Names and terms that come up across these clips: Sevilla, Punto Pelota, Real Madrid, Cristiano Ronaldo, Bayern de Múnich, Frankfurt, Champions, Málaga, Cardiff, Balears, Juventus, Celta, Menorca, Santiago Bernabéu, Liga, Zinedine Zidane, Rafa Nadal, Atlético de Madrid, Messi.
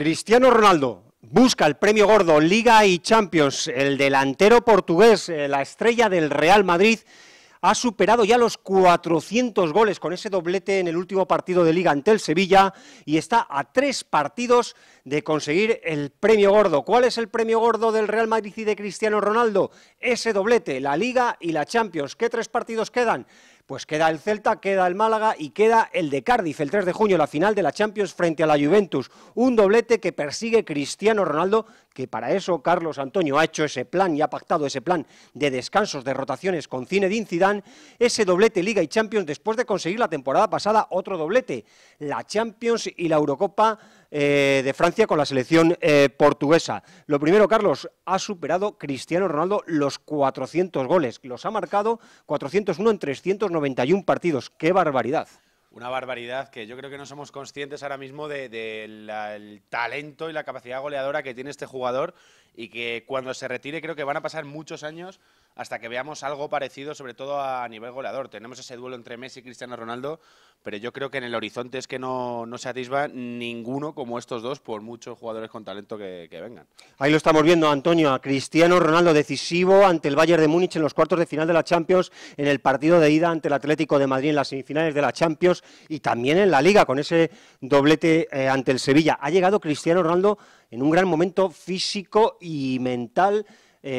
Cristiano Ronaldo busca el premio gordo, Liga y Champions. El delantero portugués, la estrella del Real Madrid, ha superado ya los 400 goles con ese doblete en el último partido de Liga ante el Sevilla y está a 3 partidos de conseguir el premio gordo. ¿Cuál es el premio gordo del Real Madrid y de Cristiano Ronaldo? Ese doblete, la Liga y la Champions. ¿Qué 3 partidos quedan? Pues queda el Celta, queda el Málaga y queda el de Cardiff, el 3 de junio, la final de la Champions frente a la Juventus. Un doblete que persigue Cristiano Ronaldo, que para eso Carlos Antonio ha hecho ese plan y ha pactado ese plan de descansos, de rotaciones con Zinedine Zidane. Ese doblete Liga y Champions después de conseguir la temporada pasada otro doblete, la Champions y la Eurocopa de Francia con la selección portuguesa. Lo primero, Carlos, ha superado Cristiano Ronaldo los 400 goles. Los ha marcado 401 en 391 partidos. ¡Qué barbaridad! Una barbaridad que yo creo que no somos conscientes ahora mismo del talento y la capacidad goleadora que tiene este jugador y que cuando se retire creo que van a pasar muchos años hasta que veamos algo parecido, sobre todo a nivel goleador. Tenemos ese duelo entre Messi y Cristiano Ronaldo, pero yo creo que en el horizonte es que no se atisba ninguno como estos dos, por muchos jugadores con talento que vengan. Ahí lo estamos viendo, Antonio, a Cristiano Ronaldo decisivo ante el Bayern de Múnich en los cuartos de final de la Champions, en el partido de ida ante el Atlético de Madrid en las semifinales de la Champions y también en la Liga con ese doblete ante el Sevilla. Ha llegado Cristiano Ronaldo en un gran momento físico y mental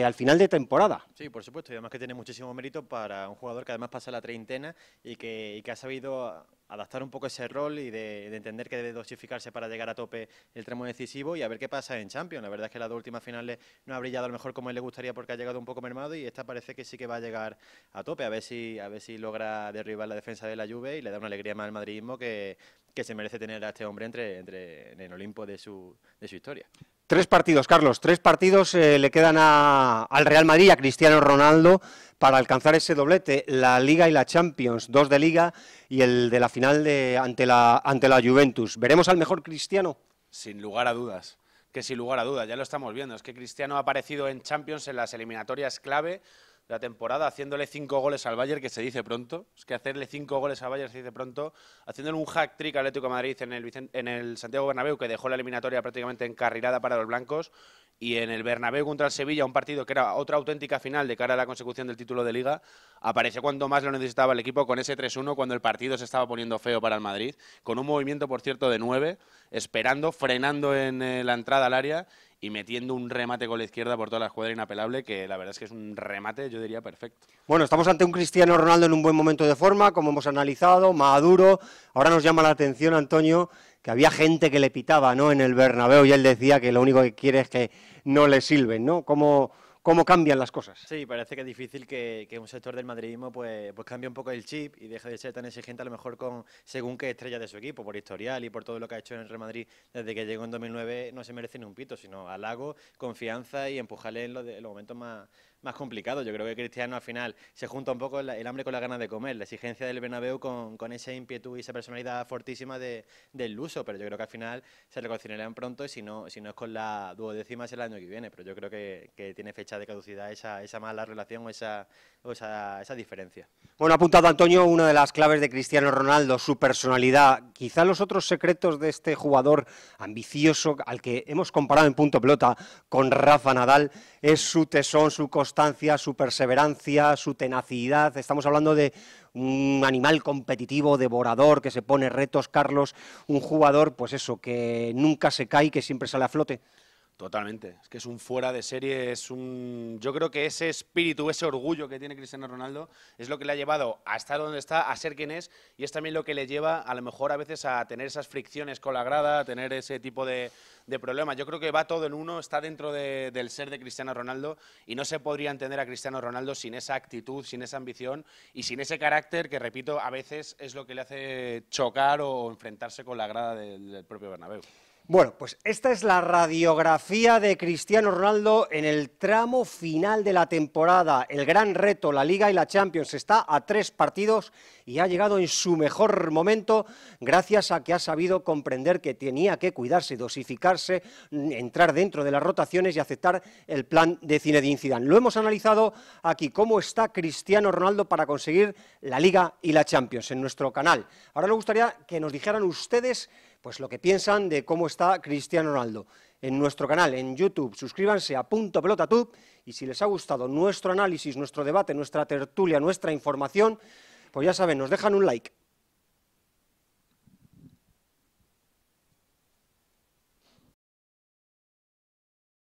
al final de temporada. Sí, por supuesto, y además que tiene muchísimo mérito para un jugador que además pasa la treintena y que ha sabido adaptar un poco ese rol y de entender que debe dosificarse para llegar a tope el tramo decisivo y a ver qué pasa en Champions. La verdad es que las 2 últimas finales no ha brillado a lo mejor como él le gustaría porque ha llegado un poco mermado y esta parece que sí que va a llegar a tope, a ver si logra derribar la defensa de la Juve y le da una alegría más al madridismo que se merece tener a este hombre en el Olimpo de su historia. 3 partidos, Carlos, 3 partidos le quedan al Real Madrid y a Cristiano Ronaldo para alcanzar ese doblete, la Liga y la Champions, 2 de Liga y el de la final ante la Juventus. ¿Veremos al mejor Cristiano? Sin lugar a dudas. Que sin lugar a dudas, ya lo estamos viendo. Es que Cristiano ha aparecido en Champions en las eliminatorias clave de la temporada, haciéndole 5 goles al Bayern, que se dice pronto. Es que hacerle 5 goles al Bayern se dice pronto. Haciéndole un hat-trick al Atlético de Madrid en el Santiago Bernabéu, que dejó la eliminatoria prácticamente encarrilada para los blancos. Y en el Bernabéu contra el Sevilla, un partido que era otra auténtica final de cara a la consecución del título de Liga, apareció cuando más lo necesitaba el equipo con ese 3-1, cuando el partido se estaba poniendo feo para el Madrid, con un movimiento, por cierto, de 9, esperando, frenando en la entrada al área y metiendo un remate con la izquierda por toda la escuadra inapelable, que la verdad es que es un remate, yo diría, perfecto. Bueno, estamos ante un Cristiano Ronaldo en un buen momento de forma, como hemos analizado, maduro. Ahora nos llama la atención, Antonio, que había gente que le pitaba, ¿no?, en el Bernabéu y él decía que lo único que quiere es que no le silben, ¿no? ¿Cómo cambian las cosas? Sí, parece que es difícil que un sector del madridismo pues cambie un poco el chip y deje de ser tan exigente a lo mejor según qué estrella de su equipo, por historial y por todo lo que ha hecho en el Real Madrid desde que llegó en 2009, no se merece ni un pito, sino halago, confianza y empujarle en los momentos más complicado. Yo creo que Cristiano al final se junta un poco el hambre con las ganas de comer, la exigencia del Bernabéu con esa ímpetu y esa personalidad fortísima del luso, pero yo creo que al final se reconciliarán pronto y si no es con la duodécima es el año que viene, pero yo creo que tiene fecha de caducidad esa mala relación o esa diferencia. Bueno, ha apuntado Antonio una de las claves de Cristiano Ronaldo, su personalidad. Quizá los otros secretos de este jugador ambicioso al que hemos comparado en Punto Pelota con Rafa Nadal es su tesón, su constancia, su perseverancia, su tenacidad. Estamos hablando de un animal competitivo, devorador, que se pone retos, Carlos, un jugador, pues eso, que nunca se cae y que siempre sale a flote. Totalmente, es que es un fuera de serie, yo creo que ese espíritu, ese orgullo que tiene Cristiano Ronaldo es lo que le ha llevado a estar donde está, a ser quien es, y es también lo que le lleva a lo mejor a veces a tener esas fricciones con la grada, a tener ese tipo de problemas. Yo creo que va todo en uno, está dentro del ser de Cristiano Ronaldo y no se podría entender a Cristiano Ronaldo sin esa actitud, sin esa ambición y sin ese carácter que, repito, a veces es lo que le hace chocar o enfrentarse con la grada del propio Bernabéu. Bueno, pues esta es la radiografía de Cristiano Ronaldo en el tramo final de la temporada. El gran reto, la Liga y la Champions, está a 3 partidos y ha llegado en su mejor momento gracias a que ha sabido comprender que tenía que cuidarse, dosificarse, entrar dentro de las rotaciones y aceptar el plan de Zinedine Zidane. Lo hemos analizado aquí, cómo está Cristiano Ronaldo para conseguir la Liga y la Champions en nuestro canal. Ahora nos gustaría que nos dijeran ustedes pues lo que piensan de cómo está Cristiano Ronaldo. En nuestro canal, en YouTube, suscríbanse a Punto Pelota Tub, y si les ha gustado nuestro análisis, nuestro debate, nuestra tertulia, nuestra información, pues ya saben, nos dejan un like.